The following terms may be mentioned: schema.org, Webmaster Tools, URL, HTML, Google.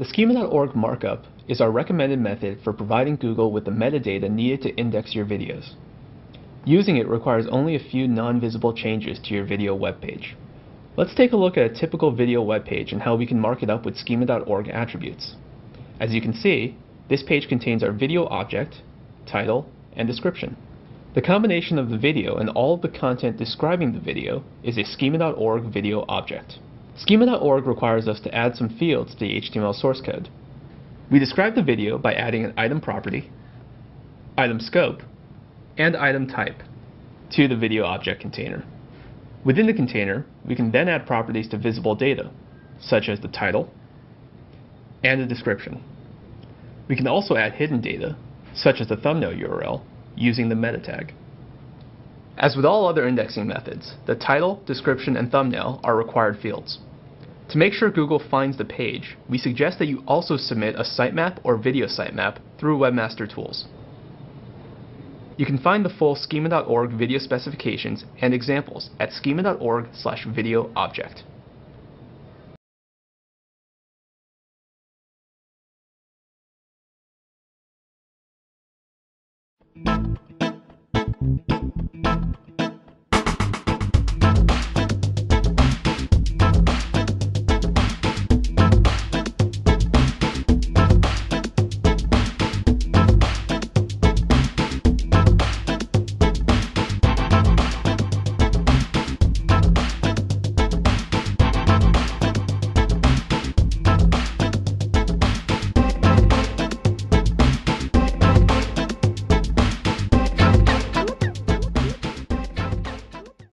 The schema.org markup is our recommended method for providing Google with the metadata needed to index your videos. Using it requires only a few non-visible changes to your video webpage. Let's take a look at a typical video webpage and how we can mark it up with schema.org attributes. As you can see, this page contains our video object, title, and description. The combination of the video and all of the content describing the video is a schema.org video object. Schema.org requires us to add some fields to the HTML source code. We describe the video by adding an item property, item scope, and item type to the video object container. Within the container, we can then add properties to visible data, such as the title and the description. We can also add hidden data, such as the thumbnail URL, using the meta tag. As with all other indexing methods, the title, description, and thumbnail are required fields. To make sure Google finds the page, we suggest that you also submit a sitemap or video sitemap through Webmaster Tools. You can find the full schema.org video specifications and examples at schema.org/videoobject.